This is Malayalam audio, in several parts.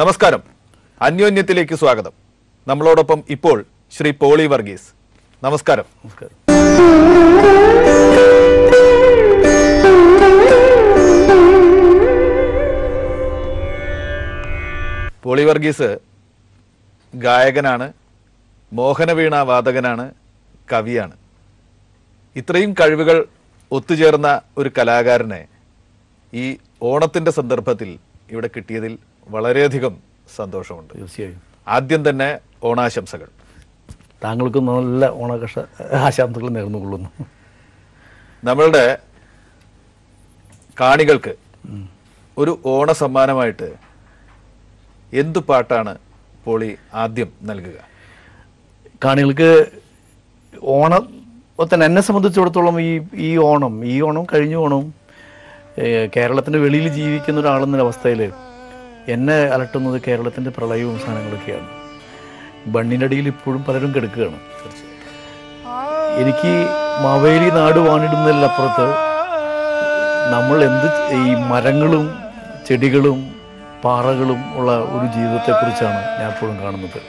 നമസ്കാരം, അന്യോന്യത്തിലേക്ക് സ്വാഗതം. നമ്മളോടൊപ്പം ഇപ്പോൾ ശ്രീ പോളി വർഗീസ്. നമസ്കാരം. പോളി വർഗീസ് ഗായകനാണ്, മോഹനവീണ വാദകനാണ്, കവിയാണ്. ഇത്രയും കഴിവുകൾ ഒത്തുചേർന്ന ഒരു കലാകാരനെ ഈ ഓണത്തിൻ്റെ സന്ദർഭത്തിൽ ഇവിടെ കിട്ടിയതിൽ വളരെയധികം സന്തോഷമുണ്ട്. തീർച്ചയായും. ആദ്യം തന്നെ ഓണാശംസകൾ. താങ്കൾക്ക് നല്ല ഓണാഘോഷ ആശംസകൾ നേർന്നു കൊള്ളുന്നു. നമ്മളുടെ കാണികൾക്ക് ഒരു ഓണ സമ്മാനമായിട്ട് എന്തു പാട്ടാണ് പോളി ആദ്യം നൽകുക? കാണികൾക്ക് ഓണം തന്നെ എന്നെ സംബന്ധിച്ചിടത്തോളം ഈ ഓണം കഴിഞ്ഞ ഓണം കേരളത്തിൻ്റെ വെളിയിൽ ജീവിക്കുന്ന ഒരാളെന്നൊരവസ്ഥയിൽ എന്നെ അലട്ടുന്നത് കേരളത്തിൻ്റെ പ്രളയവും സാധനങ്ങളൊക്കെയാണ്. ബണ്ണിൻ്റെ അടിയിൽ ഇപ്പോഴും പലരും കിടക്കുകയാണ്. എനിക്ക് മാവേലി നാട് വാണിടുന്നതിലപ്പുറത്ത് നമ്മൾ എന്ത് ഈ മരങ്ങളും ചെടികളും പാറകളും ഉള്ള ഒരു ജീവിതത്തെക്കുറിച്ചാണ് ഞാൻ എപ്പോഴും കാണുന്നത്.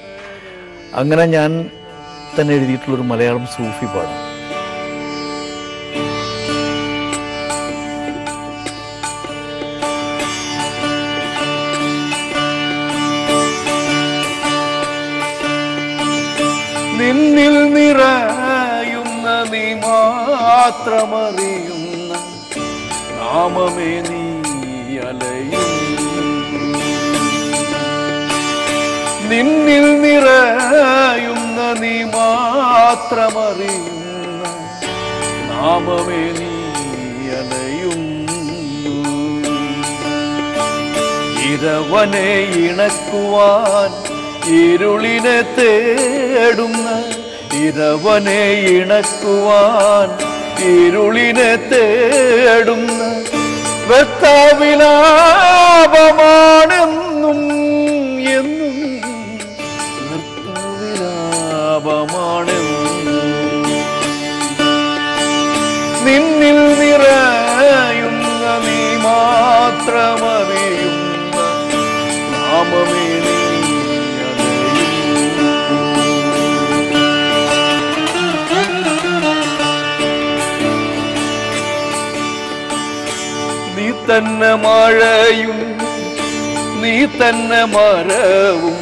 അങ്ങനെ ഞാൻ തന്നെ എഴുതിയിട്ടുള്ളൊരു മലയാളം സൂഫി പാടും. നിന്നിൽ നിറയുന്ന നീ മാത്രമറിയുന്ന നാമമേ നീ അലയും. നിന്നിൽ നിറയുന്ന നീ മാത്രമറിയുന്ന നാമമേ നീ അലയും. ഇരവനെ ഇണക്കുവാൻ ഇരുളിനെ തേടുന്ന ഇരവനെ ഇണക്കുവാൻ ഇരുളിനെ തേടുന്ന വ്യത്താവിലാപമാണെന്നും എന്നും വ്യത്താവിലാപമാണെന്നും. നിന്നിൽ നിറയുന്ന നീ മാത്രമറിയുന്ന നാമമേ തന്നെ മഴയും നീ തന്നെ മരവും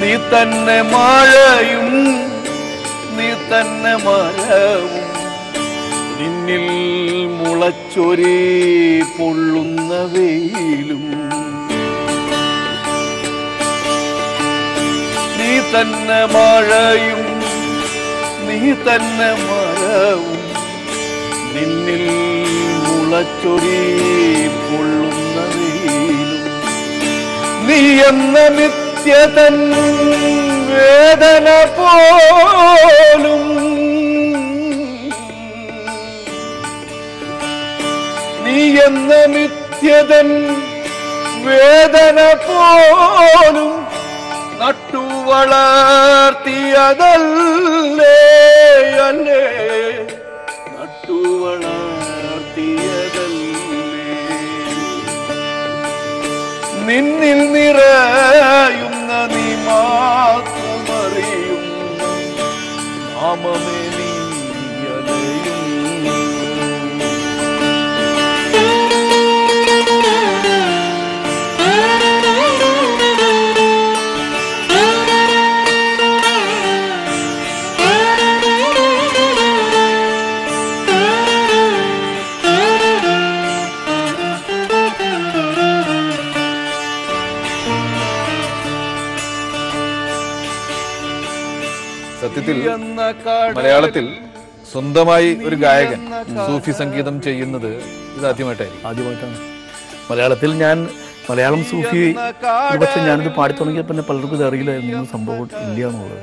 നീ തന്നെ മഴയും നീ തന്നെ മരവും. നിന്നിൽ മുളച്ചൊരി പൊള്ളുന്ന വെയിലും നീ തന്നെ മഴയും നീ തന്നെ മരവും. നിന്നിൽ മുളച്ചൊരി പൊള്ളുന്ന വെയിലും നീ എന്ന നിത്യതൻ വേദന പോലും നീ എന്ന നിത്യതൻ വേദന പോലും നട്ടു വളർത്തിയതല്ലേ അല്ലേ വളർത്തിയതല്ലേ. നിന്നിൽ നിറയുന്ന നീ മാത്രമറിയുന്ന നാമമേ നീ അലയും. മലയാളത്തിൽ സ്വന്തമായി ഒരു ഗായകൻ സൂഫി സംഗീതം ചെയ്യുന്നത് ആദ്യമായിട്ടാണ്. മലയാളത്തിൽ ഞാൻ മലയാളം സൂഫി, പക്ഷെ ഞാനിത് പാടി തുടങ്ങിയ പിന്നെ പലർക്കും ഇത് അറിയില്ലായിരുന്നു, സംഭവം ഇല്ല എന്നുള്ളത്.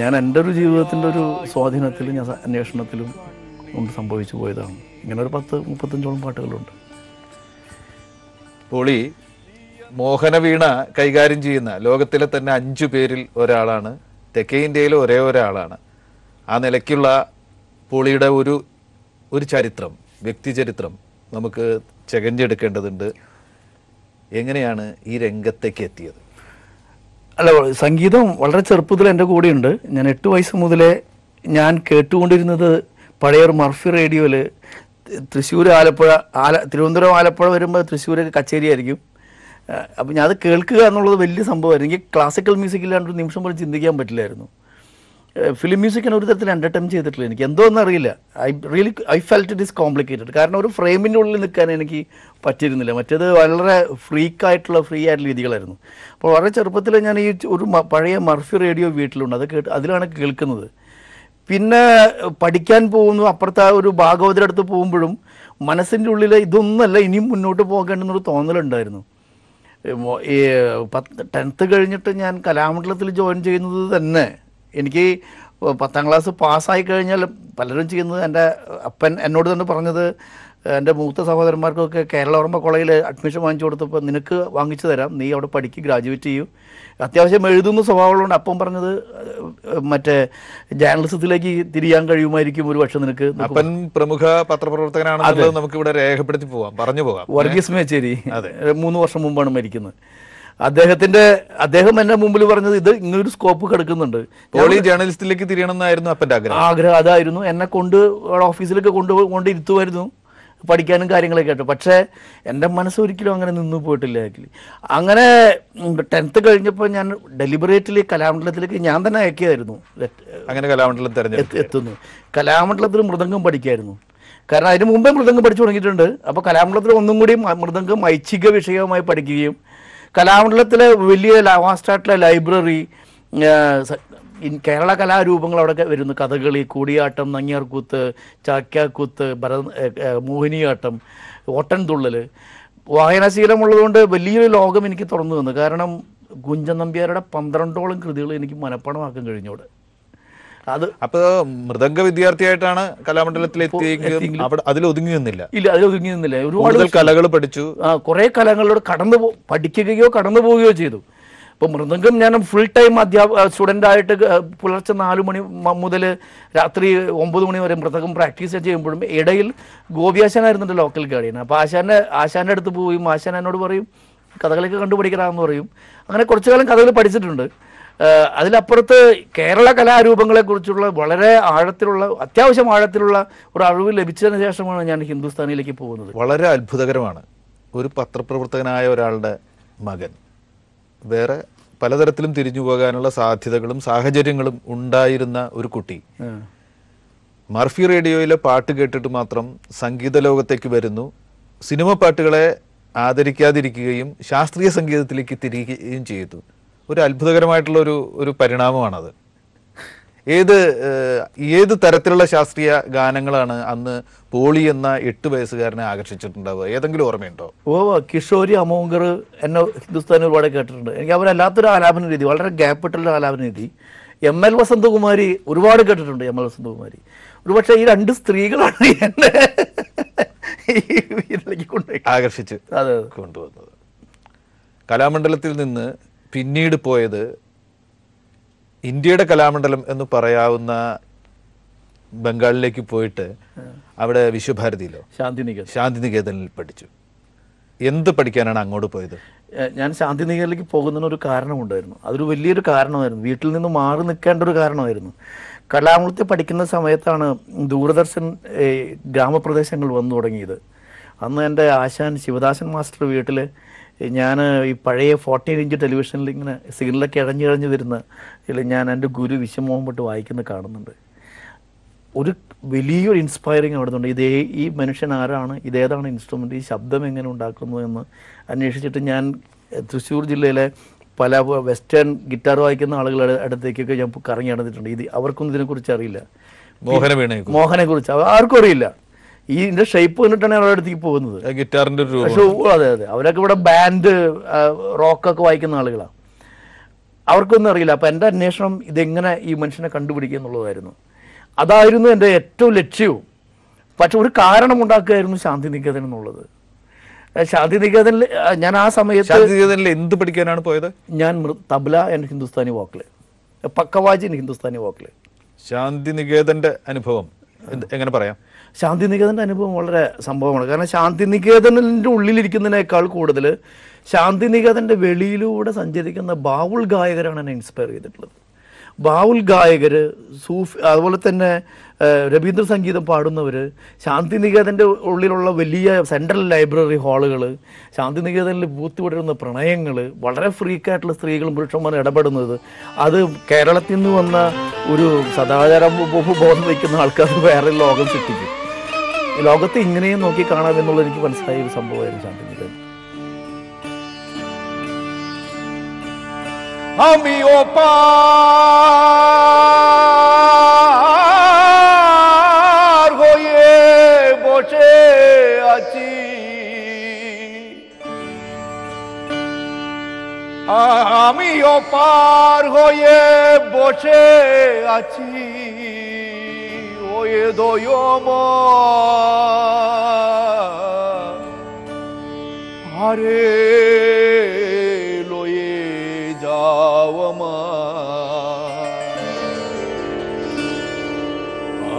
ഞാൻ എൻ്റെ ഒരു ജീവിതത്തിൻ്റെ ഒരു സ്വാധീനത്തിലും ഞാൻ അന്വേഷണത്തിലും കൊണ്ട് സംഭവിച്ചു പോയതാണ്. ഇങ്ങനെ ഒരു 10-35 പാട്ടുകളുണ്ട്. പോളി മോഹനവീണ കൈകാര്യം ചെയ്യുന്ന ലോകത്തിലെ തന്നെ 5 പേരിൽ ഒരാളാണ്, തെക്കേ ഇന്ത്യയിൽ ഒരേ ഒരാളാണ്. ആ നിലയ്ക്കുള്ള പോളിയുടെ ഒരു ചരിത്രം, വ്യക്തിചരിത്രം നമുക്ക് ചെകഞ്ഞെടുക്കേണ്ടതുണ്ട്. എങ്ങനെയാണ് ഈ രംഗത്തേക്ക് എത്തിയത്? അല്ല, സംഗീതം വളരെ ചെറുപ്പത്തിൽ എൻ്റെ കൂടെയുണ്ട്. ഞാൻ 8 വയസ്സ് മുതലേ ഞാൻ കേട്ടുകൊണ്ടിരുന്നത് പഴയൊരു മർഫി റേഡിയോയിൽ തൃശ്ശൂർ ആലപ്പുഴ തിരുവനന്തപുരം ആലപ്പുഴ വരുമ്പോൾ തൃശ്ശൂരൊക്കെ കച്ചേരിയായിരിക്കും. അപ്പം ഞാൻ അത് കേൾക്കുക എന്നുള്ളത് വലിയ സംഭവമായിരുന്നു. എനിക്ക് ക്ലാസിക്കൽ മ്യൂസിക്കില്ലാണ്ടൊരു നിമിഷം പോലും ചിന്തിക്കാൻ പറ്റില്ലായിരുന്നു. ഫിലിം മ്യൂസിക്കിന് ഒരു തരത്തിൽ എൻ്റർടൈൻ ചെയ്തിട്ടില്ല. എനിക്ക് എന്തോന്നും അറിയില്ല. I felt it is complicated. കാരണം ഒരു ഫ്രെയിമിൻ്റെ ഉള്ളിൽ നിൽക്കാൻ എനിക്ക് പറ്റിയിരുന്നില്ല. മറ്റേത് വളരെ ഫ്രീ ആയിട്ടുള്ള രീതികളായിരുന്നു. അപ്പോൾ വളരെ ചെറുപ്പത്തിൽ ഞാൻ ഈ ഒരു പഴയ മർഫി റേഡിയോ വീട്ടിലുണ്ട്, അത് കേട്ട് അതിലാണ് കേൾക്കുന്നത്. പിന്നെ പഠിക്കാൻ പോകുന്നു, അപ്പുറത്തെ ആ ഒരു ഭാഗവതരടുത്ത് പോകുമ്പോഴും മനസ്സിൻ്റെ ഉള്ളിൽ ഇതൊന്നുമല്ല ഇനിയും മുന്നോട്ട് പോകേണ്ടെന്നൊരു തോന്നലുണ്ടായിരുന്നു. ഈ 10th കഴിഞ്ഞിട്ട് ഞാൻ കലാമണ്ഡലത്തിൽ ജോയിൻ ചെയ്യുന്നത് തന്നെ എനിക്ക് 10ാം ക്ലാസ് പാസ്സായി കഴിഞ്ഞാൽ പലരും ചെയ്യുന്നത്. എൻ്റെ അപ്പൻ എന്നോട് തന്നെ പറഞ്ഞത്, എൻ്റെ മൂത്ത സഹോദരന്മാർക്കൊക്കെ കേരള ഓർമ്മ കോളേജിൽ അഡ്മിഷൻ വാങ്ങിച്ചു കൊടുത്തപ്പോൾ നിനക്ക് വാങ്ങിച്ചു തരാം, നീ അവിടെ പഠിക്കുക, ഗ്രാജുവേറ്റ് ചെയ്യൂ, അത്യാവശ്യം എഴുതുന്ന സ്വഭാവമുള്ളതുകൊണ്ട് അപ്പം പറഞ്ഞത് മറ്റേ ജേർണലിസത്തിലേക്ക് തിരിയാൻ കഴിയുമായിരിക്കും ഒരു പക്ഷേ നിനക്ക്. അപ്പൻ പ്രമുഖ പത്രപ്രവർത്തകനാണ്, നമുക്കിവിടെ രേഖപ്പെടുത്തി പോകാം, പറഞ്ഞു പോകാം. വർഗീസ് മേച്ചേരി 3 വർഷം മുമ്പാണ് മരിക്കുന്നത്. അദ്ദേഹം എന്നെ മുമ്പിൽ പറഞ്ഞത് ഇത് ഇങ്ങനൊരു സ്കോപ്പ് കിടക്കുന്നുണ്ട്, ജേർണലിസ്റ്റിലേക്ക് തിരിയണമെന്നായിരുന്നു അപ്പൻ്റെ ആഗ്രഹം. അതായിരുന്നു എന്നെ കൊണ്ട് ഓഫീസിലൊക്കെ കൊണ്ടിരുത്തുമായിരുന്നു, പഠിക്കാനും കാര്യങ്ങളൊക്കെ ആയിട്ട്. പക്ഷേ എൻ്റെ മനസ്സൊരിക്കലും അങ്ങനെ നിന്നു പോയിട്ടില്ല. അങ്ങനെ 10th കഴിഞ്ഞപ്പോൾ ഞാൻ ഡെലിബറേറ്റ്ലി കലാമണ്ഡലത്തിലേക്ക് ഞാൻ തന്നെ അയക്കുകയായിരുന്നു. അങ്ങനെ കലാമണ്ഡലം തിരഞ്ഞെടുത്ത് എത്തുന്നു. കലാമണ്ഡലത്തിൽ മൃദംഗം പഠിക്കായിരുന്നു, കാരണം അതിന് മുമ്പേ മൃദംഗം പഠിച്ചു തുടങ്ങിയിട്ടുണ്ട്. അപ്പോൾ കലാമണ്ഡലത്തിൽ ഒന്നും കൂടി മൃദംഗം ഐച്ഛിക വിഷയവുമായി പഠിക്കുകയും കലാമണ്ഡലത്തിലെ വലിയ വാസ്റ്റായിട്ടുള്ള ലൈബ്രറി, കേരള കലാരൂപങ്ങൾ അവിടെ വരുന്നു, കഥകളി, കൂടിയാട്ടം, നങ്ങിയാർ കൂത്ത്, ചാക്ക കൂത്ത്, ഭരൻ, മോഹിനിയാട്ടം, ഓട്ടൻതുള്ളൽ. വായനാശീലമുള്ളതുകൊണ്ട് വലിയൊരു ലോകം എനിക്ക് തുറന്നു തന്നു. കാരണം കുഞ്ചൻ നമ്പ്യാരുടെ 12ഓളം കൃതികൾ എനിക്ക് മനഃപ്പാടമാക്കാൻ കഴിഞ്ഞോടെ. അത് അപ്പോൾ മൃദംഗ വിദ്യാർത്ഥിയായിട്ടാണ് കലാമണ്ഡലത്തിലെത്തിയെങ്കിലും അതിലൊതുങ്ങി നിന്നില്ല. ഒരുപാട് കലകൾ പഠിച്ചു, കുറേ കലകളോട് കടന്നു പഠിക്കുകയോ കടന്നു പോവുകയോ ചെയ്തു. ഇപ്പോൾ മൃദംഗം ഞാൻ ഫുൾ ടൈം സ്റ്റുഡൻ്റായിട്ട് പുലർച്ചെ 4 മണി മുതൽ രാത്രി 9 മണി വരെ മൃദംഗം പ്രാക്ടീസ് ചെയ്യുമ്പോഴും ഇടയിൽ ഗോപിയാശാനായിരുന്നു എൻ്റെ ലോക്കൽ ഗാർഡിയൻ. അപ്പോൾ ആശാൻ്റെ അടുത്ത് പോവുകയും ആശാൻ എന്നോട് പറയും കഥകളൊക്കെ കണ്ടുപഠിക്കണമെന്ന് പറയും. അങ്ങനെ കുറച്ചു കാലം കഥകൾ പഠിച്ചിട്ടുണ്ട്. അതിലപ്പുറത്ത് കേരള കലാരൂപങ്ങളെക്കുറിച്ചുള്ള വളരെ ആഴത്തിലുള്ള, അത്യാവശ്യം ആഴത്തിലുള്ള ഒരു അറിവ് ലഭിച്ചതിന് ശേഷമാണ് ഞാൻ ഹിന്ദുസ്ഥാനിയിലേക്ക് പോകുന്നത്. വളരെ അത്ഭുതകരമാണ്. ഒരു പത്രപ്രവർത്തകനായ ഒരാളുടെ മകൻ വേറെ പലതരത്തിലും തിരിഞ്ഞു പോകാനുള്ള സാധ്യതകളും സാഹചര്യങ്ങളും ഉണ്ടായിരുന്ന ഒരു കുട്ടി മർഫി റേഡിയോയിലെ പാട്ട് കേട്ടിട്ട് മാത്രം സംഗീത ലോകത്തേക്ക് വരുന്നു, സിനിമ പാട്ടുകളെ ആദരിക്കാതിരിക്കുകയും ശാസ്ത്രീയ സംഗീതത്തിലേക്ക് തിരിയുകയും ചെയ്തു. ഒരു അത്ഭുതകരമായിട്ടുള്ള ഒരു പരിണാമമാണത്. ഏത് തരത്തിലുള്ള ശാസ്ത്രീയ ഗാനങ്ങളാണ് അന്ന് പോളി എന്ന 8 വയസ്സുകാരനെ ആകർഷിച്ചിട്ടുണ്ടാവുക? ഏതെങ്കിലും ഓർമ്മയുണ്ടോ? ഓ, കിഷോരി, അമോങ്കർ എന്നെ ഹിന്ദുസ്ഥാനി ഒരുപാട് കേട്ടിട്ടുണ്ട്. എനിക്ക് അവരല്ലാത്തൊരു ആലാപന രീതി, വളരെ ഗ്യാപ്പിട്ടുള്ള ആലാപന രീതി. ML വസന്തകുമാരി ഒരുപാട് കേട്ടിട്ടുണ്ട്. ML വസന്തകുമാരി ഒരുപക്ഷെ ഈ 2 സ്ത്രീകളാണ് എന്നെ ഈ വീട്ടിലേക്ക് ആകർഷിച്ച് അത് കൊണ്ടുവന്നത്. കലാമണ്ഡലത്തിൽ നിന്ന് പിന്നീട് പോയത് ഇന്ത്യയുടെ കലാമണ്ഡലം എന്ന് പറയാവുന്ന ബംഗാളിലേക്ക് പോയിട്ട് അവിടെ വിശ്വഭാരതിയിലോ ശാന്തിനികേതനിൽ പഠിച്ചു. എന്ത് പഠിക്കാനാണ് അങ്ങോട്ട് പോയത്? ഞാൻ ശാന്തിനികേതനിലേക്ക് പോകുന്നതിനൊരു കാരണമുണ്ടായിരുന്നു. അതൊരു വലിയൊരു കാരണമായിരുന്നു. വീട്ടിൽ നിന്ന് മാറി നിൽക്കേണ്ട ഒരു കാരണമായിരുന്നു. കലാമണ്ഡലത്തിൽ പഠിക്കുന്ന സമയത്താണ് ദൂരദർശൻ ഗ്രാമപ്രദേശങ്ങൾ വന്നു തുടങ്ങിയത്. അന്ന് എൻ്റെ ആശാൻ ശിവദാസൻ മാസ്റ്റർ വീട്ടിൽ ഞാൻ ഈ പഴയ 14" ടെലിവിഷനിൽ ഇങ്ങനെ സിഗ്നലൊക്കെ ഇഴഞ്ഞിഴഞ്ഞ് വരുന്ന ഇതിൽ ഞാൻ എൻ്റെ ഗുരു വിശ്വമോഹൻപട്ട് വായിക്കുന്നത് കാണുന്നുണ്ട്. ഒരു വലിയൊരു ഇൻസ്പയറിങ് അവിടുന്നുണ്ട്. ഈ മനുഷ്യൻ ആരാണ്, ഇതേതാണ് ഇൻസ്ട്രുമെൻ്റ്, ഈ ശബ്ദം എങ്ങനെ ഉണ്ടാക്കുന്നു എന്ന് അന്വേഷിച്ചിട്ട് ഞാൻ തൃശ്ശൂർ ജില്ലയിലെ പല വെസ്റ്റേൺ ഗിറ്റാർ വായിക്കുന്ന ആളുകളുടെ അടുത്തേക്കൊക്കെ ഞാൻ കറങ്ങി നടന്നിട്ടുണ്ട്. അവർക്കൊന്നും ഇതിനെക്കുറിച്ച് അറിയില്ല. മോഹനെക്കുറിച്ച് ആർക്കും അറിയില്ല. ഈ ഇതിൻ്റെ ഷേപ്പ് കണ്ടിട്ടാണ് അവരുടെ അടുത്തേക്ക് പോകുന്നത്, ഗിറ്റാറിൻ്റെ. അതെ, അവരൊക്കെ ഇവിടെ ബാൻഡ് റോക്കൊക്കെ വായിക്കുന്ന ആളുകളാണ്, അവർക്കൊന്നും അറിയില്ല. അപ്പം എൻ്റെ അന്വേഷണം ഇതെങ്ങനെ ഈ മനുഷ്യനെ കണ്ടുപിടിക്കുക എന്നുള്ളതായിരുന്നു. അതായിരുന്നു എൻ്റെ ഏറ്റവും ലക്ഷ്യവും. പക്ഷെ ഒരു കാരണമുണ്ടാക്കുകയായിരുന്നു ശാന്തിനികേതൻ എന്നുള്ളത്. ശാന്തിനികേതനിൽ ഞാൻ ആ സമയത്ത് ശാന്തിനികേതനിൽ എന്ത് പഠിക്കാനാണ് പോയത്? ഞാൻ തബ്ല ആൻഡ് ഹിന്ദുസ്ഥാനി വോക്കൽ, പക്കവാജി ആൻഡ് ഹിന്ദുസ്ഥാനി വോക്കൽ. ശാന്തിനികേതൻ്റെ അനുഭവം എങ്ങനെ പറയാം ശാന്തിനികേതന്റെ അനുഭവം വളരെ സംഭവമാണ് കാരണം ശാന്തിനികേതനിന്റെ ഉള്ളിലിരിക്കുന്നതിനേക്കാൾ കൂടുതൽ ശാന്തിനികേതന്റെ വെളിയിലൂടെ സഞ്ചരിക്കുന്ന ബാവുൾ ഗായകരാണ് എന്നെ ഇൻസ്പയർ ചെയ്തിട്ടുള്ളത് ബാവുൾ ഗായകർ സൂഫി അതുപോലെ തന്നെ രവീന്ദ്ര സംഗീതം പാടുന്നവർ ശാന്തിനികേതന്റെ ഉള്ളിലുള്ള വലിയ സെൻട്രൽ ലൈബ്രറി ഹാളുകൾ ശാന്തിനികേതനിൽ പൂത്തി വിടരുന്ന പ്രണയങ്ങൾ വളരെ ഫ്രീക്ക് ആയിട്ടുള്ള സ്ത്രീകളും പുരുഷന്മാരും ഇടപെടുന്നത് അത് കേരളത്തിൽ നിന്ന് വന്ന ഒരു സദാചാരം ബോധം വയ്ക്കുന്ന ആൾക്കാർ വേറെ ലോകം സൃഷ്ടിക്കും ലോകത്തെ ഇങ്ങനെയും നോക്കി കാണാമെന്നുള്ളത് എനിക്ക് മനസ്സിലായ ഒരു സംഭവമായിരുന്നു Shantiniketan Ami opar hoye boshe achi Ami opar hoye boshe achi hoye doyoma are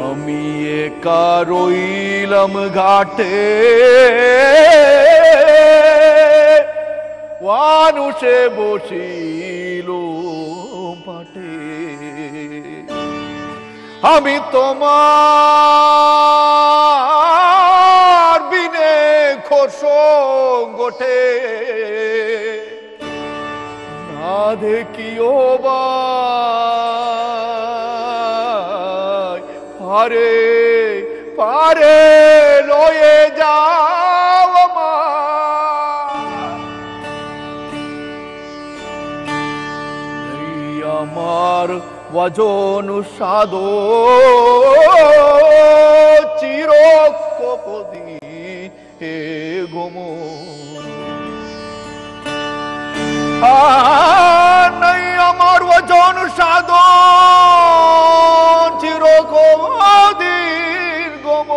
আমি একা রইলাম ঘাটে মানুষে বসিল পাটে আমি তোমার বিনে খোসঙ্গটে দেখিও ভাই আরে পারে লয়ে যাও মা আমার ওজন সাধো চিরকপদি হে গোমো নাই আমার ওজন সাধন চিরকদিন গম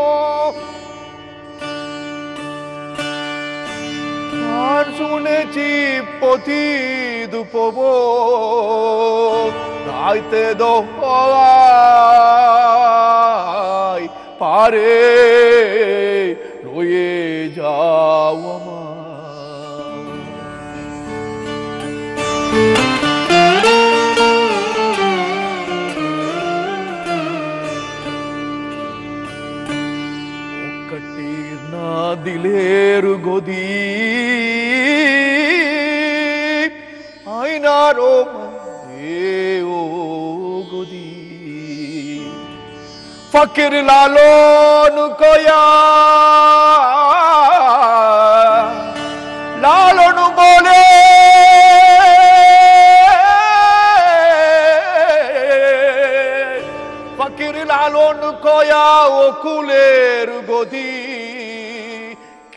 আর শুনেছি পথি দুপব গাইতে দোহাই পারে লয়ে যাও আমার দিলেরু গদি আইনারো মধ্যে ও গদি ফকির লালন কয়া লালন বলে ফকির লালন কয়া ও কুলের গদি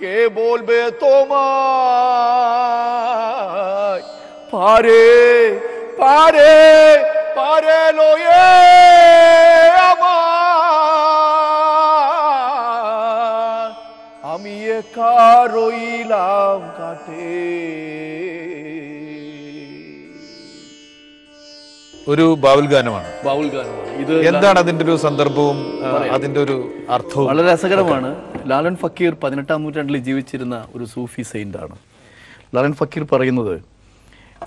কে বলবে তোমায় পারে পারে পারে লয়ে আমার আমি একা রইলাম ঘাটে ഒരു ബാവുൽ ഗാനമാണ് ബാവുൽ ഗാനമാണ് ഇത് എന്താണ് അതിന്റെ ഒരു സന്ദർഭവും അതിന്റെ ഒരു അർത്ഥവും വളരെ രസകരമാണ് ലാലൻ ഫക്കീർ 18 ആം നൂറ്റാണ്ടിൽ ജീവിച്ചിരുന്ന ഒരു സൂഫി സെയിന്റ് ആണ് ലാലൻ ഫക്കീർ പറയുന്നത്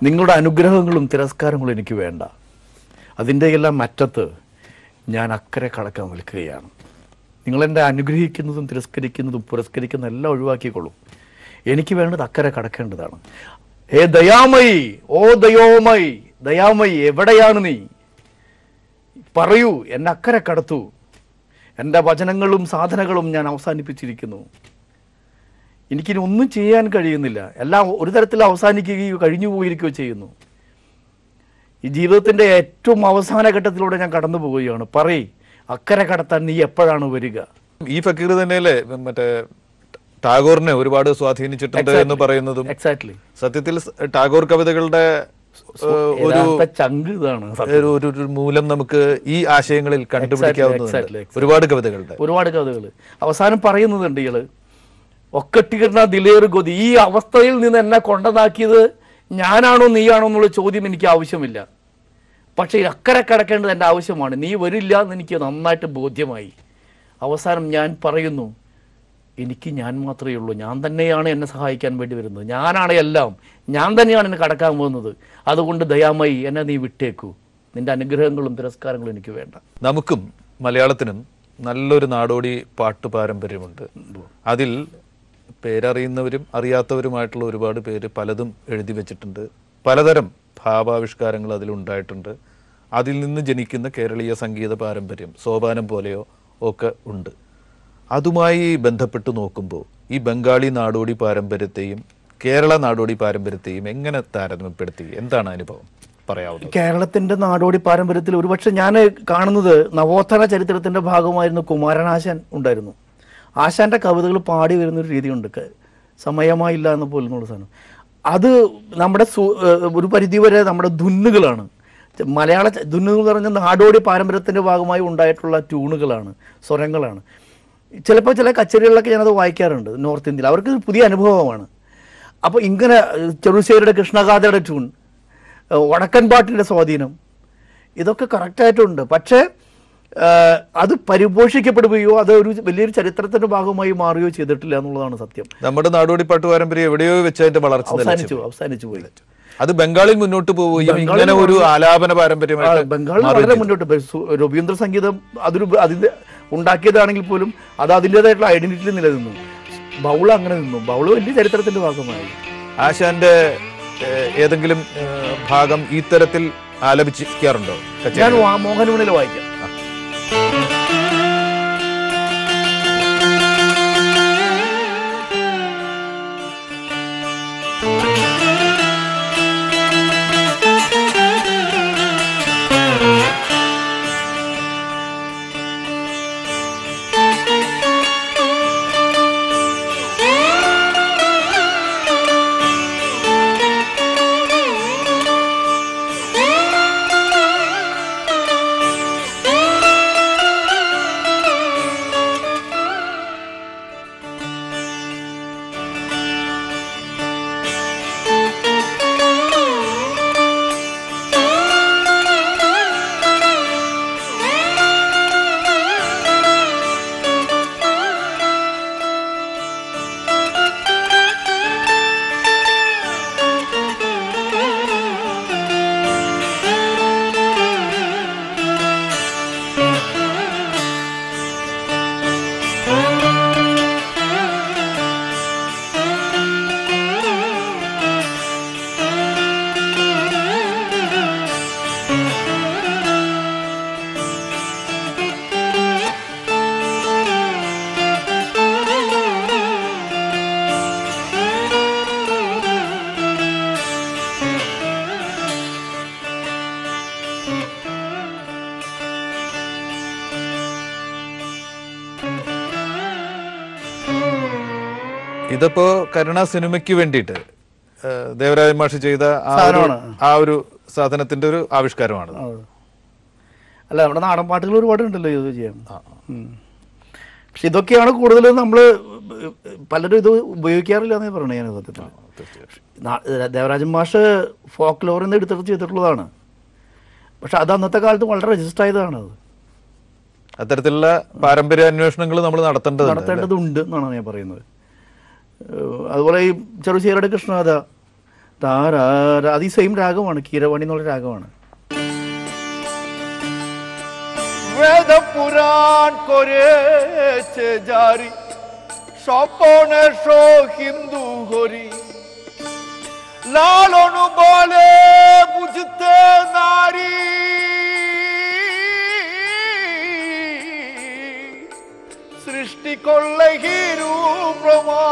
നിങ്ങളുടെ അനുഗ്രഹങ്ങളും തിരസ്കാരങ്ങളും എനിക്ക് വേണ്ട അതിന്റെ എല്ലാം അറ്റത്ത് ഞാൻ അക്കരെ കടക്കാൻ നിൽക്കുകയാണ് നിങ്ങൾ എന്നെ അനുഗ്രഹിക്കുന്നതും തിരസ്കരിക്കുന്നതും പുരസ്കരിക്കുന്നതും എല്ലാം ഒഴിവാക്കിക്കൊള്ളും എനിക്ക് വേണ്ടത് അക്കരെ കടക്കേണ്ടതാണ് ഹേ ദയാമയി ഓ ദയോമയി ദയാമയി എവിടെയാണ് നീ പറയൂ എന്നെ അക്കരെ കടത്തു എൻ്റെ വചനങ്ങളും സാധനങ്ങളും ഞാൻ അവസാനിപ്പിച്ചിരിക്കുന്നു എനിക്കിനി ഒന്നും ചെയ്യാൻ കഴിയുന്നില്ല എല്ലാം ഒരു തരത്തിൽ അവസാനിക്കുകയോ കഴിഞ്ഞു പോയിരിക്കുകയോ ചെയ്യുന്നു ഈ ജീവിതത്തിൻ്റെ ഏറ്റവും അവസാന ഘട്ടത്തിലൂടെ ഞാൻ കടന്നു പോവുകയാണ് പറയ് അക്കരെ കടത്താൻ നീ എപ്പോഴാണ് വരിക ഈ ഫക്കീർ തന്നെയല്ലേ മറ്റേ ടാഗോറിനെ ഒരുപാട് സ്വാധീനിച്ചിട്ടുണ്ട് എന്ന് പറയുന്നതും എക്സാക്ട്ലി സത്യത്തിൽ ടാഗോർ കവിതകളുടെ ഒരു മൂലം നമുക്ക് ഈ ആശയങ്ങളിൽ കണ്ടുപിടിക്കാവുന്നതാണ് ഒരുപാട് കവിതകൾ അവസാനം പറയുന്നുണ്ട് ഇയാള് ഒക്കട്ടിരുന്ന ദിലേറു ഗതി ഈ അവസ്ഥയിൽ നിന്ന് എന്നെ കൊണ്ടതാക്കിയത് ഞാനാണോ നീയാണോ എന്നുള്ള ചോദ്യം എനിക്ക് ആവശ്യമില്ല പക്ഷെ അക്കരെ കടക്കേണ്ടത് എൻ്റെ ആവശ്യമാണ് നീ വരില്ല എന്ന് എനിക്ക് നന്നായിട്ട് ബോധ്യമായി അവസാനം ഞാൻ പറയുന്നു, എനിക്ക് ഞാൻ മാത്രമേ ഉള്ളൂ, ഞാൻ തന്നെയാണ് എന്നെ സഹായിക്കാൻ വേണ്ടി വരുന്നത്, ഞാനാണ് എല്ലാം, ഞാൻ തന്നെയാണ് എന്നെ കടക്കാൻ പോകുന്നത്, അതുകൊണ്ട് ദയാമായി എന്നെ നീ വിട്ടേക്കൂ, നിന്റെ അനുഗ്രഹങ്ങളും തിരസ്കാരങ്ങളും എനിക്ക് വേണ്ട. നമുക്കും മലയാളത്തിനും നല്ലൊരു നാടോടി പാട്ട് പാരമ്പര്യമുണ്ട്. അതിൽ പേരറിയുന്നവരും അറിയാത്തവരുമായിട്ടുള്ള ഒരുപാട് പേര് പലതും എഴുതി വെച്ചിട്ടുണ്ട്, പലതരം ഭാവാവിഷ്കാരങ്ങൾ അതിലുണ്ടായിട്ടുണ്ട്. അതിൽ നിന്ന് ജനിക്കുന്ന കേരളീയ സംഗീത പാരമ്പര്യം സോപാനം പോലെയോ ഒക്കെ ഉണ്ട്. അതുമായി ബന്ധപ്പെട്ട് നോക്കുമ്പോൾ ഈ ബംഗാളി നാടോടി പാരമ്പര്യത്തെയും കേരള നാടോടി പാരമ്പര്യത്തെയും എങ്ങനെ താരതമ്യപ്പെടുത്തി, എന്താണ് അനുഭവം പറയാവുന്നത്? കേരളത്തിൻ്റെ നാടോടി പാരമ്പര്യത്തിൽ ഒരുപക്ഷെ ഞാൻ കാണുന്നത് നവോത്ഥാന ചരിത്രത്തിൻ്റെ ഭാഗമായിരുന്നു കുമാരനാശാൻ ഉണ്ടായിരുന്നു. ആശാൻ്റെ കവിതകൾ പാടി വരുന്നൊരു രീതിയുണ്ട്, സമയമായില്ല എന്ന് പോലെന്നുള്ള സാധനം. അത് നമ്മുടെ ഒരു പരിധിവരെ നമ്മുടെ ധുന്നുകളാണ്, മലയാള ധുന്നുകൾ എന്ന് പറഞ്ഞാൽ നാടോടി പാരമ്പര്യത്തിൻ്റെ ഭാഗമായി ഉണ്ടായിട്ടുള്ള ട്യൂണുകളാണ്, സ്വരങ്ങളാണ്. ചിലപ്പോൾ ചില കച്ചേരികളിലൊക്കെ ഞാനത് വായിക്കാറുണ്ട്. നോർത്ത് ഇന്ത്യയിൽ അവർക്ക് പുതിയ അനുഭവമാണ്. അപ്പോൾ ഇങ്ങനെ ചെറുശ്ശേരിയുടെ കൃഷ്ണഗാഥയുടെ ട്യൂൺ, വടക്കൻ പാട്ടിൻ്റെ സ്വാധീനം, ഇതൊക്കെ കറക്റ്റായിട്ടുണ്ട്. പക്ഷേ അത് പരിപോഷിക്കപ്പെടുകയോ അത് ഒരു വലിയൊരു ചരിത്രത്തിൻ്റെ ഭാഗമായി മാറുകയോ ചെയ്തിട്ടില്ല എന്നുള്ളതാണ് സത്യം. നമ്മുടെ നാടോടി പാട്ട് പാരമ്പര്യം എവിടെയോ വെച്ച് അതിൻ്റെ വളർച്ച അവസാനിച്ചു പോയി. അത് ബംഗാളിൽ മുന്നോട്ട് പോവുകയും ഇങ്ങനെ ഒരു ആലാപന പാരമ്പര്യമായി ബംഗാളിൽ വളരെ മുന്നോട്ട് പോയി. രവീന്ദ്ര സംഗീതം അതൊരു അതിൻ്റെ ഉണ്ടാക്കിയതാണെങ്കിൽ പോലും അത് അതിൻ്റേതായിട്ടുള്ള ഐഡന്റിറ്റി നിലനിന്നു. ബൗള് അങ്ങനെ നിന്നു, ബൗള് വലിയ ചരിത്രത്തിൻ്റെ ഭാഗമായി. ആശാന്റെ ഏതെങ്കിലും ഭാഗം ഈ തരത്തിൽ ആലപിക്കാറുണ്ടോ? ഞാൻ മോഹൻ വീണയിൽ വായിക്കാം. ഇതിപ്പോൾ കരുണ സിനിമയ്ക്ക് വേണ്ടിയിട്ട് ദേവരാജ മാഷ് ചെയ്ത ആ ഒരു സാധനത്തിന്റെ ഒരു ആവിഷ്കാരമാണ്. അല്ല, നമ്മുടെ നാടൻ പാട്ടുകൾ ഒരുപാടുണ്ടല്ലോ ഇത് ചെയ്യാൻ. പക്ഷെ ഇതൊക്കെയാണ് കൂടുതലും നമ്മൾ പലരും ഇത് ഉപയോഗിക്കാറില്ല എന്നേ പറയണേ. ഞാൻ സത്യത്തിൽ ദേവരാജൻ മാഷ് ഫോക്ക് ലോറിൽ നിന്ന് എടുത്തിട്ട് ചെയ്തിട്ടുള്ളതാണ്. പക്ഷെ അത് അന്നത്തെ കാലത്ത് വളരെ രജിസ്റ്റർ ആയതാണ്. അത് അത്തരത്തിലുള്ള പാരമ്പര്യ അന്വേഷണങ്ങൾ നമ്മൾ നടത്തേണ്ടതുണ്ട് എന്നാണ് ഞാൻ പറയുന്നത്. അതുപോലെ ഈ ചെറുശ്ശേരിയുടെ കൃഷ്ണഗാഥ താരാര, അത് ഈ സെയിം രാഗമാണ്, കീരവാണി എന്നുള്ള രാഗമാണ്. সৃষ্টি করলে হিরু প্রমাণ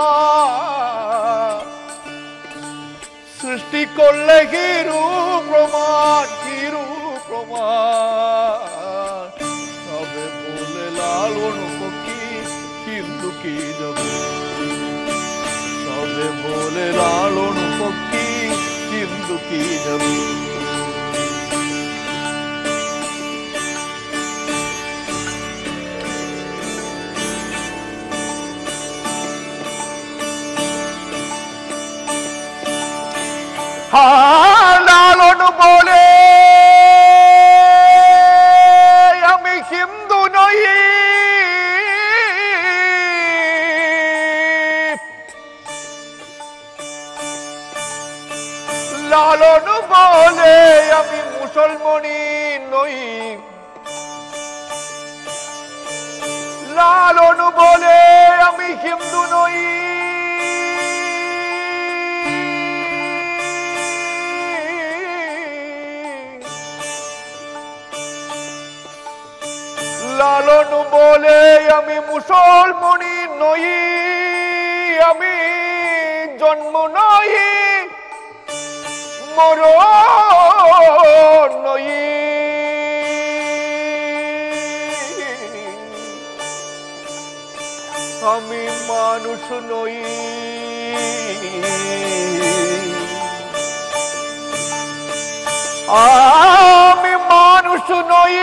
লালন বলে আমি হিন্দু নই, தொல்மொழி நோய் লালনু বলে আমি হিন্দু নই লালনু বলে আমি মুসলমানি নই আমি জন্ম নই মরণ নই আমি মানুষ নই আমি মানুষ নই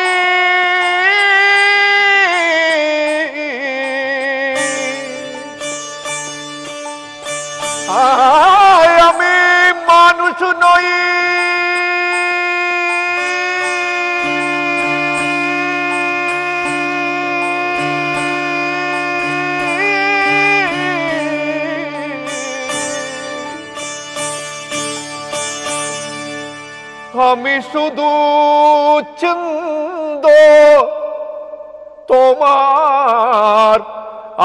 আমি মানুষ নই আমি শুধু ছন্দ তোমার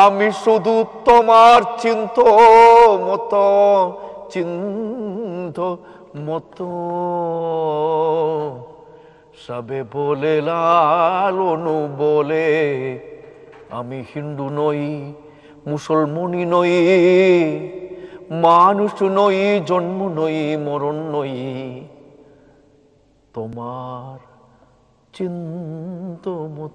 আমি শুধু তোমার চিন্ত মতো সবে বলে লালনু বলে আমি হিন্দু নই মুসলমানি নই মানুষ নই জন্ম নই মরণ নই তোমার চিন্তমত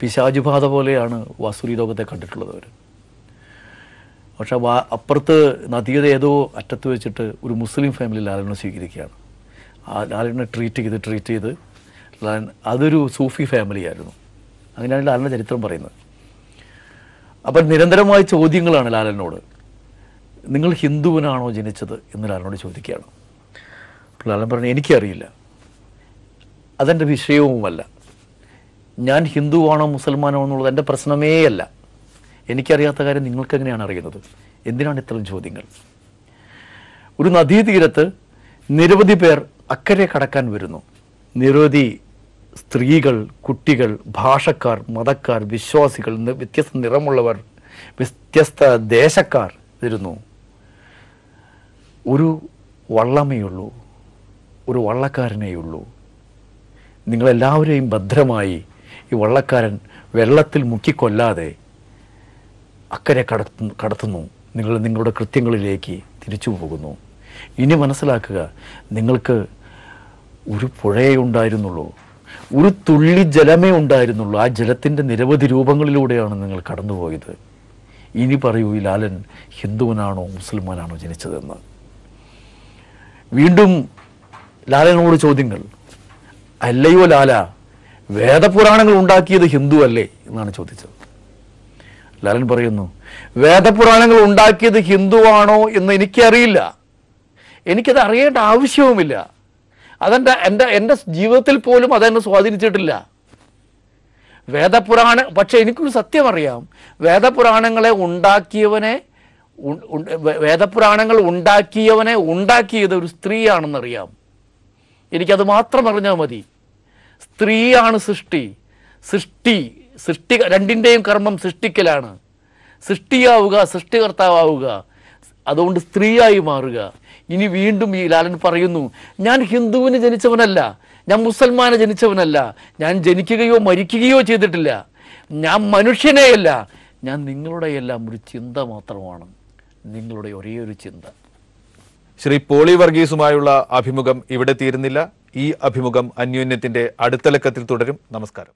പിശാചുബാധ പോലെയാണ് വസൂരി രോഗത്തെ കണ്ടിട്ടുള്ളവർ. പക്ഷെ അപ്പുറത്ത് നദിയുടെ ഏതോ അറ്റത്ത് വെച്ചിട്ട് ഒരു മുസ്ലിം ഫാമിലി ലാലനെ സ്വീകരിക്കുകയാണ്. ആ ലാലനെ ട്രീറ്റ് ചെയ്ത് ലാലൻ അതൊരു സൂഫി ഫാമിലി ആയിരുന്നു. അങ്ങനെയാണ് ലാലൻ്റെ ചരിത്രം പറയുന്നത്. അപ്പം നിരന്തരമായ ചോദ്യങ്ങളാണ് ലാലനോട്. നിങ്ങൾ ഹിന്ദുവിനാണോ ജനിച്ചത് എന്ന് ലാലനോട് ചോദിക്കുകയാണ്. ലാലൻ പറഞ്ഞു എനിക്കറിയില്ല, അതെൻ്റെ വിഷയവുമല്ല, ഞാൻ ഹിന്ദുവാണോ മുസൽമാനോ എന്നുള്ളത് എൻ്റെ പ്രശ്നമേ അല്ല, എനിക്കറിയാത്ത കാര്യം നിങ്ങൾക്കെങ്ങനെയാണ് അറിയുന്നത്, എന്തിനാണ് ഇത്തരം ചോദ്യങ്ങൾ. ഒരു നദീതീരത്ത് നിരവധി പേർ അക്കരെ കടക്കാൻ വരുന്നു. നിരവധി സ്ത്രീകൾ, കുട്ടികൾ, ഭാഷക്കാർ, മതക്കാർ, വിശ്വാസികൾ, വ്യത്യസ്ത നിറമുള്ളവർ, വ്യത്യസ്ത ദേശക്കാർ വരുന്നു. ഒരു വള്ളമേയുള്ളൂ, ഒരു വള്ളക്കാരനേയുള്ളൂ. നിങ്ങളെല്ലാവരെയും ഭദ്രമായി ഈ വള്ളക്കാരൻ വെള്ളത്തിൽ മുക്കിക്കൊല്ലാതെ അക്കരെ കടത്തുന്നു. നിങ്ങൾ നിങ്ങളുടെ കൃത്യങ്ങളിലേക്ക് തിരിച്ചു പോകുന്നു. ഇനി മനസ്സിലാക്കുക, നിങ്ങൾക്ക് ഒരു പുഴയേ ഉണ്ടായിരുന്നുള്ളൂ, ഒരു തുള്ളി ജലമേ ഉണ്ടായിരുന്നുള്ളൂ. ആ ജലത്തിൻ്റെ നിരവധി രൂപങ്ങളിലൂടെയാണ് നിങ്ങൾ കടന്നുപോയത്. ഇനി പറയൂ ഈ ലാലൻ ഹിന്ദുവിനാണോ മുസ്ലിമാനാണോ ജനിച്ചതെന്ന്. വീണ്ടും ലാലനോട് ചോദ്യങ്ങൾ. അല്ലയോ ലാല, വേദപുരാണങ്ങൾ ഉണ്ടാക്കിയത് ഹിന്ദു അല്ലേ എന്നാണ് ചോദിച്ചത്. ലാലൻ പറയുന്നു, വേദപുരാണങ്ങൾ ഉണ്ടാക്കിയത് ഹിന്ദുവാണോ എന്ന് എനിക്കറിയില്ല, എനിക്കത് അറിയേണ്ട ആവശ്യവുമില്ല, അതെൻ്റെ എൻ്റെ എൻ്റെ ജീവിതത്തിൽ പോലും അതെന്നെ സ്വാധീനിച്ചിട്ടില്ല. പക്ഷെ എനിക്കൊരു സത്യം അറിയാം, വേദപുരാണങ്ങളെ ഉണ്ടാക്കിയത് ഒരു സ്ത്രീയാണെന്നറിയാം. എനിക്കത് മാത്രം അറിഞ്ഞാൽ മതി. സ്ത്രീയാണ് സൃഷ്ടി. സൃഷ്ടി രണ്ടിൻ്റെയും കർമ്മം സൃഷ്ടിക്കലാണ്. സൃഷ്ടിയാവുക, സൃഷ്ടികർത്താവുക, അതുകൊണ്ട് സ്ത്രീയായി മാറുക. ഇനി വീണ്ടും ഈ ലാലൻ പറയുന്നു, ഞാൻ ഹിന്ദുവിന് ജനിച്ചവനല്ല, ഞാൻ മുസൽമാനെ ജനിച്ചവനല്ല, ഞാൻ ജനിക്കുകയോ മരിക്കുകയോ ചെയ്തിട്ടില്ല, ഞാൻ മനുഷ്യനെയല്ല, ഞാൻ നിങ്ങളുടെ എല്ലാം ഒരു ചിന്ത മാത്രമാണ്, നിങ്ങളുടെ ഒരേ ഒരു ചിന്ത. ശ്രീ പോളി വർഗീസുമായുള്ള അഭിമുഖം ഇവിടെ തീരുന്നില്ല. ഈ അഭിമുഖം അന്യോന്യത്തിൻ്റെ അടുത്തലക്കത്തിൽ തുടരും. നമസ്കാരം.